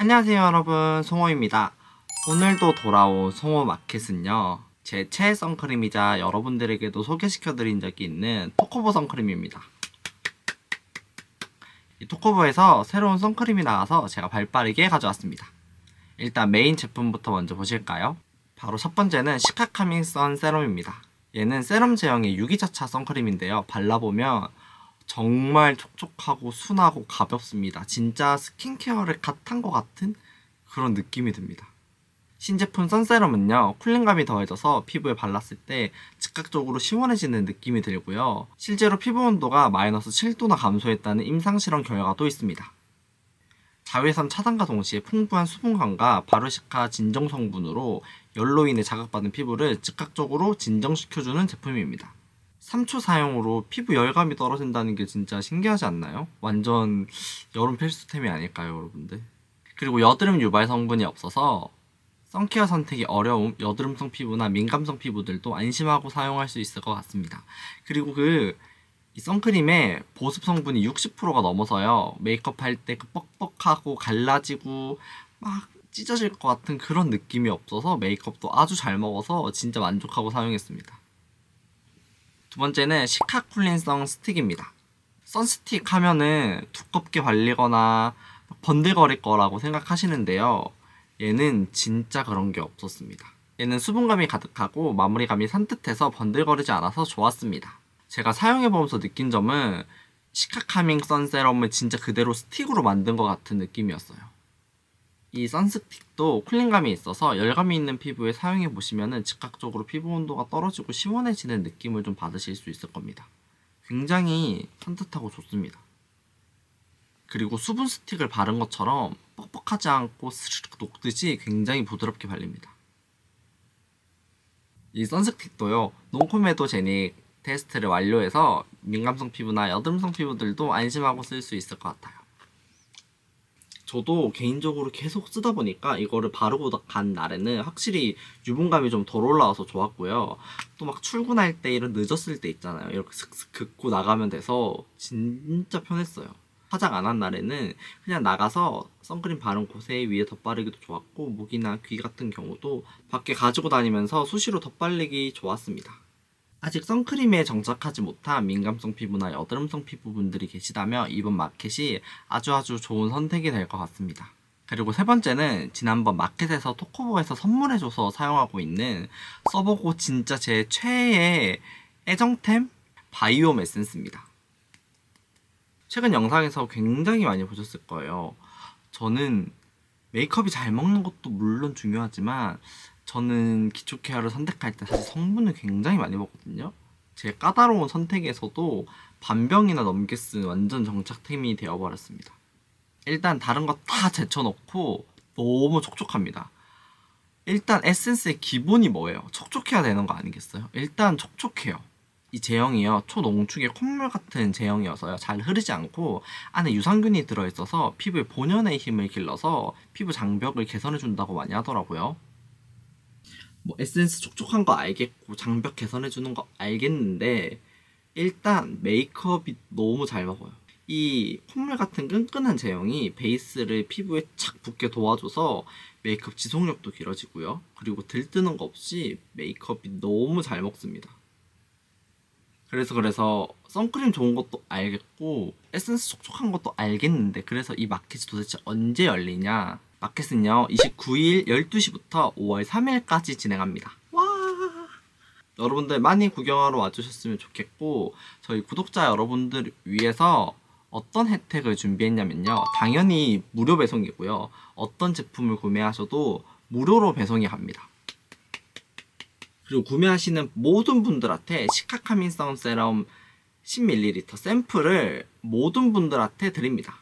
안녕하세요 여러분, 성호입니다. 오늘도 돌아온 성호 마켓은요, 제 최애 선크림이자 여러분들에게도 소개시켜드린 적이 있는 토코보 선크림입니다. 이 토코보에서 새로운 선크림이 나와서 제가 발빠르게 가져왔습니다. 일단 메인 제품부터 먼저 보실까요? 바로 첫 번째는 시카 카밍 선 세럼입니다. 얘는 세럼 제형의 유기자차 선크림인데요, 발라보면 정말 촉촉하고 순하고 가볍습니다. 진짜 스킨케어를 갓 한 것 같은 그런 느낌이 듭니다. 신제품 선세럼은요, 쿨링감이 더해져서 피부에 발랐을 때 즉각적으로 시원해지는 느낌이 들고요, 실제로 피부 온도가 마이너스 7도나 감소했다는 임상실험 결과도 있습니다. 자외선 차단과 동시에 풍부한 수분감과 바르시카 진정 성분으로 열로 인해 자극받은 피부를 즉각적으로 진정시켜주는 제품입니다. 3초 사용으로 피부 열감이 떨어진다는 게 진짜 신기하지 않나요? 완전 여름 필수템이 아닐까요 여러분들? 그리고 여드름 유발 성분이 없어서 선케어 선택이 어려운 여드름성 피부나 민감성 피부들도 안심하고 사용할 수 있을 것 같습니다. 그리고 이 선크림의 보습 성분이 60%가 넘어서요, 메이크업 할 때 뻑뻑하고 갈라지고 막 찢어질 것 같은 그런 느낌이 없어서 메이크업도 아주 잘 먹어서 진짜 만족하고 사용했습니다. 두 번째는 시카 쿨링 선 스틱입니다. 선 스틱 하면은 두껍게 발리거나 번들거릴 거라고 생각하시는데요, 얘는 진짜 그런 게 없었습니다. 얘는 수분감이 가득하고 마무리감이 산뜻해서 번들거리지 않아서 좋았습니다. 제가 사용해보면서 느낀 점은 시카 카밍 선 세럼을 진짜 그대로 스틱으로 만든 것 같은 느낌이었어요. 이 선스틱도 쿨링감이 있어서 열감이 있는 피부에 사용해보시면 즉각적으로 피부 온도가 떨어지고 시원해지는 느낌을 좀 받으실 수 있을 겁니다. 굉장히 산뜻하고 좋습니다. 그리고 수분 스틱을 바른 것처럼 뻑뻑하지 않고 스르륵 녹듯이 굉장히 부드럽게 발립니다. 이 선스틱도요, 논코메도제닉 테스트를 완료해서 민감성 피부나 여드름성 피부들도 안심하고 쓸 수 있을 것 같아요. 저도 개인적으로 계속 쓰다 보니까 이거를 바르고 간 날에는 확실히 유분감이 좀 덜 올라와서 좋았고요. 또 막 출근할 때 이런 늦었을 때 있잖아요, 이렇게 슥슥 긋고 나가면 돼서 진짜 편했어요. 화장 안 한 날에는 그냥 나가서 선크림 바른 곳에 위에 덧바르기도 좋았고, 목이나 귀 같은 경우도 밖에 가지고 다니면서 수시로 덧바르기 좋았습니다. 아직 선크림에 정착하지 못한 민감성 피부나 여드름성 피부분들이 계시다면 이번 마켓이 아주 좋은 선택이 될 것 같습니다. 그리고 세 번째는 지난번 마켓에서 토코보에서 선물해줘서 사용하고 있는, 써보고 진짜 제 최애의 애정템 바이옴 에센스입니다. 최근 영상에서 굉장히 많이 보셨을 거예요. 저는 메이크업이 잘 먹는 것도 물론 중요하지만 저는 기초 케어를 선택할 때 사실 성분을 굉장히 많이 먹거든요. 제 까다로운 선택에서도 반병이나 넘게 쓴 완전 정착템이 되어버렸습니다. 일단 다른 거 다 제쳐놓고 너무 촉촉합니다. 일단 에센스의 기본이 뭐예요? 촉촉해야 되는 거 아니겠어요? 일단 촉촉해요. 이 제형이요, 초농축의 콧물 같은 제형이어서요, 잘 흐르지 않고 안에 유산균이 들어있어서 피부의 본연의 힘을 길러서 피부 장벽을 개선해준다고 많이 하더라고요. 뭐 에센스 촉촉한 거 알겠고 장벽 개선해주는 거 알겠는데 일단 메이크업이 너무 잘 먹어요. 이 콧물 같은 끈끈한 제형이 베이스를 피부에 착 붙게 도와줘서 메이크업 지속력도 길어지고요, 그리고 들뜨는 거 없이 메이크업이 너무 잘 먹습니다. 그래서 선크림 좋은 것도 알겠고 에센스 촉촉한 것도 알겠는데, 그래서 이 마켓이 도대체 언제 열리냐? 마켓은요 29일 12시부터 5월 3일까지 진행합니다. 와, 여러분들 많이 구경하러 와주셨으면 좋겠고, 저희 구독자 여러분들 위해서 어떤 혜택을 준비했냐면요, 당연히 무료 배송이고요, 어떤 제품을 구매하셔도 무료로 배송이 갑니다. 그리고 구매하시는 모든 분들한테 시카 카밍 선 세럼 10ml 샘플을 모든 분들한테 드립니다.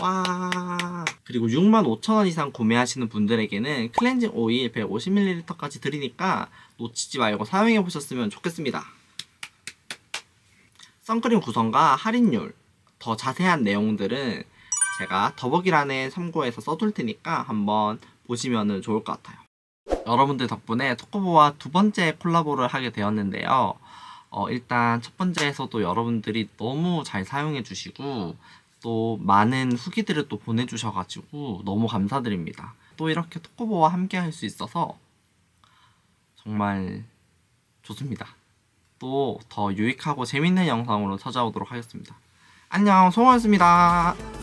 와, 그리고 65,000원 이상 구매하시는 분들에게는 클렌징 오일 150ml까지 드리니까 놓치지 말고 사용해 보셨으면 좋겠습니다. 선크림 구성과 할인율, 더 자세한 내용들은 제가 더보기란에 참고해서 써둘 테니까 한번 보시면 좋을 것 같아요. 여러분들 덕분에 토코보와 두 번째 콜라보를 하게 되었는데요, 일단 첫 번째에서도 여러분들이 너무 잘 사용해 주시고 또 많은 후기들을 또 보내주셔가지고 너무 감사드립니다. 또 이렇게 토코보와 함께 할 수 있어서 정말 좋습니다. 또 더 유익하고 재밌는 영상으로 찾아오도록 하겠습니다. 안녕, 성호였습니다.